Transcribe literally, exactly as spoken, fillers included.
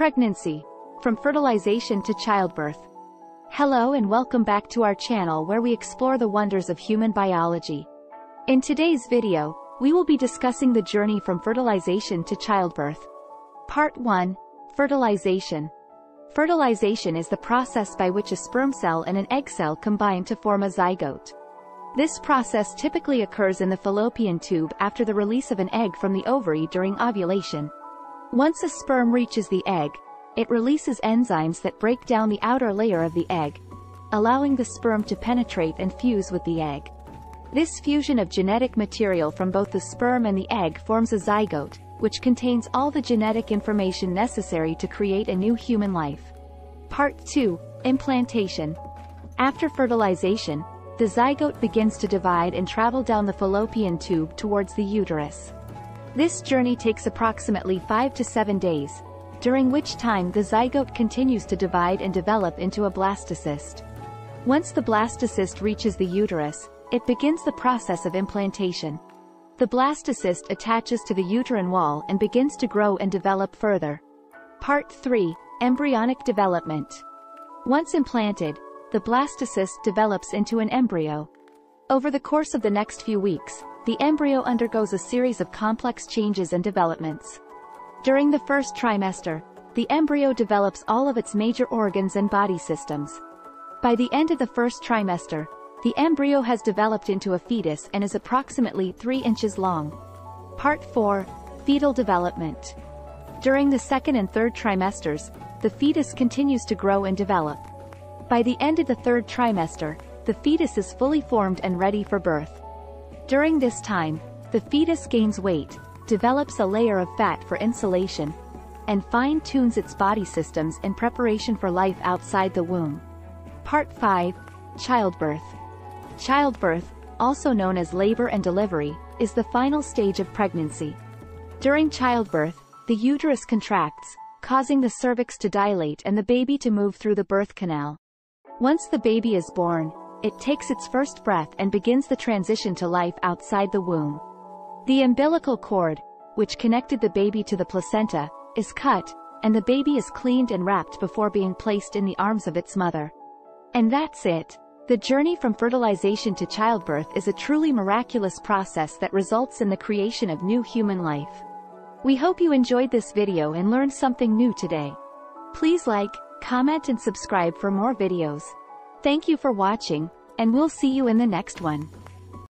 Pregnancy, from fertilization to childbirth. Hello and welcome back to our channel where we explore the wonders of human biology. In today's video, we will be discussing the journey from fertilization to childbirth. Part one. Fertilization. Fertilization is the process by which a sperm cell and an egg cell combine to form a zygote. This process typically occurs in the fallopian tube after the release of an egg from the ovary during ovulation. Once a sperm reaches the egg, it releases enzymes that break down the outer layer of the egg, allowing the sperm to penetrate and fuse with the egg. This fusion of genetic material from both the sperm and the egg forms a zygote, which contains all the genetic information necessary to create a new human life. Part two. Implantation. After fertilization, the zygote begins to divide and travel down the fallopian tube towards the uterus. This journey takes approximately five to seven days, during which time the zygote continues to divide and develop into a blastocyst. Once the blastocyst reaches the uterus, it begins the process of implantation. The blastocyst attaches to the uterine wall and begins to grow and develop further. Part three. Embryonic development. Once implanted, the blastocyst develops into an embryo. Over the course of the next few weeks, the embryo undergoes a series of complex changes and developments. During the first trimester, the embryo develops all of its major organs and body systems. By the end of the first trimester, the embryo has developed into a fetus and is approximately three inches long. Part four. Fetal development. During the second and third trimesters, the fetus continues to grow and develop. By the end of the third trimester, the fetus is fully formed and ready for birth. During this time, the fetus gains weight, develops a layer of fat for insulation, and fine-tunes its body systems in preparation for life outside the womb. Part five. Childbirth. Childbirth, also known as labor and delivery, is the final stage of pregnancy. During childbirth, the uterus contracts, causing the cervix to dilate and the baby to move through the birth canal. Once the baby is born, it takes its first breath and begins the transition to life outside the womb. The umbilical cord, which connected the baby to the placenta, is cut, and the baby is cleaned and wrapped before being placed in the arms of its mother. And that's it. The journey from fertilization to childbirth is a truly miraculous process that results in the creation of new human life. We hope you enjoyed this video and learned something new today. Please like, comment and subscribe for more videos. Thank you for watching, and we'll see you in the next one.